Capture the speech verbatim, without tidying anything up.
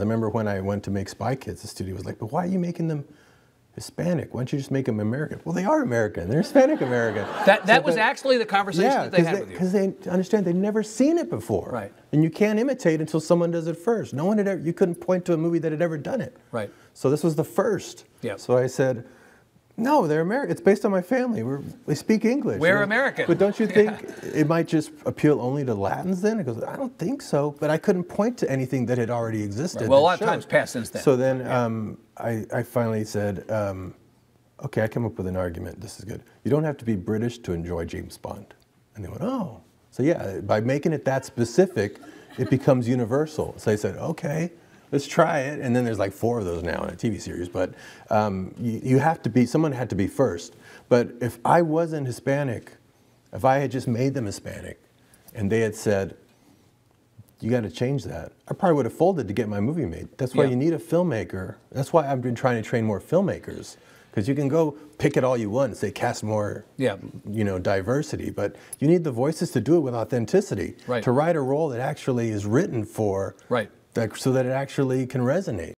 I remember when I went to make Spy Kids, the studio was like, but why are you making them Hispanic? Why don't you just make them American? Well, they are American. They're Hispanic American. That, that so was they, actually the conversation yeah, that they had they, with you. Because they understand they've never seen it before. Right. And you can't imitate until someone does it first. No one had ever, you couldn't point to a movie that had ever done it. Right. So this was the first. Yeah. So I said, no, they're American. It's based on my family. We're, we speak English. We're American. But don't you think yeah. it might just appeal only to Latins then? It goes, I don't think so. But I couldn't point to anything that had already existed. Right. Well, a lot showed. of time's passed since then. So then yeah. um, I, I finally said, um, okay, I came up with an argument. This is good. You don't have to be British to enjoy James Bond. And they went, oh. So yeah, by making it that specific, it becomes universal. So I said, okay. Let's try it, and then there's like four of those now in a T V series, but um, you, you have to be, someone had to be first. But if I wasn't Hispanic, if I had just made them Hispanic, and they had said, you gotta change that, I probably would have folded to get my movie made. That's why yeah. you need a filmmaker. That's why I've been trying to train more filmmakers, because you can go pick it all you want and say cast more yeah. you know, diversity, but you need the voices to do it with authenticity, right. to write a role that actually is written for, right. That, so that it actually can resonate.